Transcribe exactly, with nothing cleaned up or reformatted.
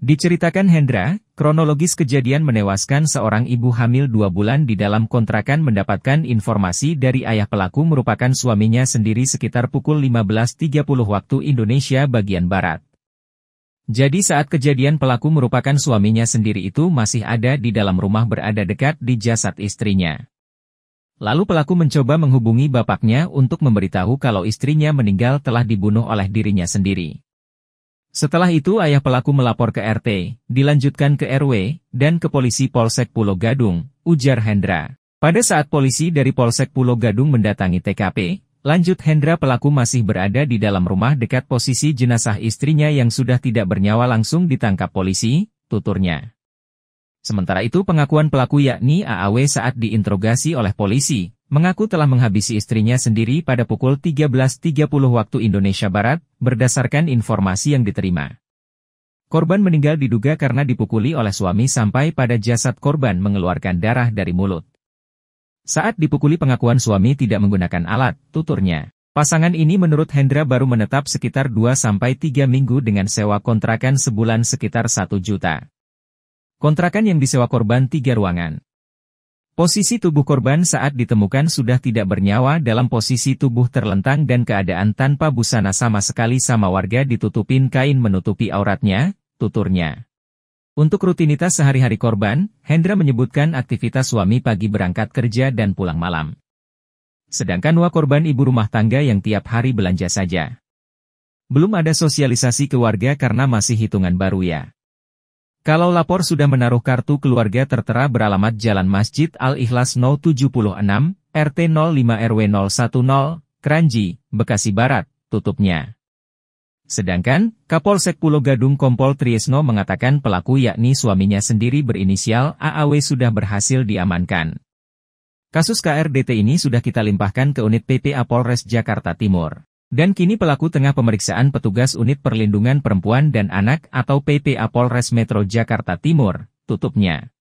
Diceritakan Hendra, kronologis kejadian menewaskan seorang ibu hamil dua bulan di dalam kontrakan mendapatkan informasi dari ayah pelaku merupakan suaminya sendiri sekitar pukul lima belas tiga puluh waktu Indonesia bagian Barat. Jadi saat kejadian pelaku merupakan suaminya sendiri itu masih ada di dalam rumah berada dekat di jasad istrinya. Lalu pelaku mencoba menghubungi bapaknya untuk memberitahu kalau istrinya meninggal telah dibunuh oleh dirinya sendiri. Setelah itu ayah pelaku melapor ke R T, dilanjutkan ke R W, dan ke polisi Polsek Pulogadung, ujar Hendra. Pada saat polisi dari Polsek Pulogadung mendatangi T K P, lanjut Hendra pelaku masih berada di dalam rumah dekat posisi jenazah istrinya yang sudah tidak bernyawa langsung ditangkap polisi, tuturnya. Sementara itu pengakuan pelaku yakni A A W saat diinterogasi oleh polisi, mengaku telah menghabisi istrinya sendiri pada pukul tiga belas tiga puluh waktu Indonesia Barat, berdasarkan informasi yang diterima. Korban meninggal diduga karena dipukuli oleh suami sampai pada jasad korban mengeluarkan darah dari mulut. Saat dipukuli pengakuan suami tidak menggunakan alat, tuturnya. Pasangan ini menurut Hendra baru menetap sekitar dua sampai tiga minggu dengan sewa kontrakan sebulan sekitar satu juta. Kontrakan yang disewa korban tiga ruangan. Posisi tubuh korban saat ditemukan sudah tidak bernyawa dalam posisi tubuh terlentang dan keadaan tanpa busana sama sekali sama warga ditutupin kain menutupi auratnya, tuturnya. Untuk rutinitas sehari-hari korban, Hendra menyebutkan aktivitas suami pagi berangkat kerja dan pulang malam. Sedangkan Wa korban ibu rumah tangga yang tiap hari belanja saja. Belum ada sosialisasi ke warga karena masih hitungan baru ya. Kalau lapor sudah menaruh kartu keluarga tertera beralamat Jalan Masjid Al-Ikhlas nol tujuh enam, R T nol lima R W nol satu nol, Kranji, Bekasi Barat, tutupnya. Sedangkan, Kapolsek Pulogadung Kompol Triesno mengatakan pelaku yakni suaminya sendiri berinisial A A W sudah berhasil diamankan. Kasus K R D T ini sudah kita limpahkan ke unit P P A Polres Jakarta Timur. Dan kini pelaku tengah pemeriksaan petugas Unit Perlindungan Perempuan dan Anak atau P P A Polres Metro Jakarta Timur, tutupnya.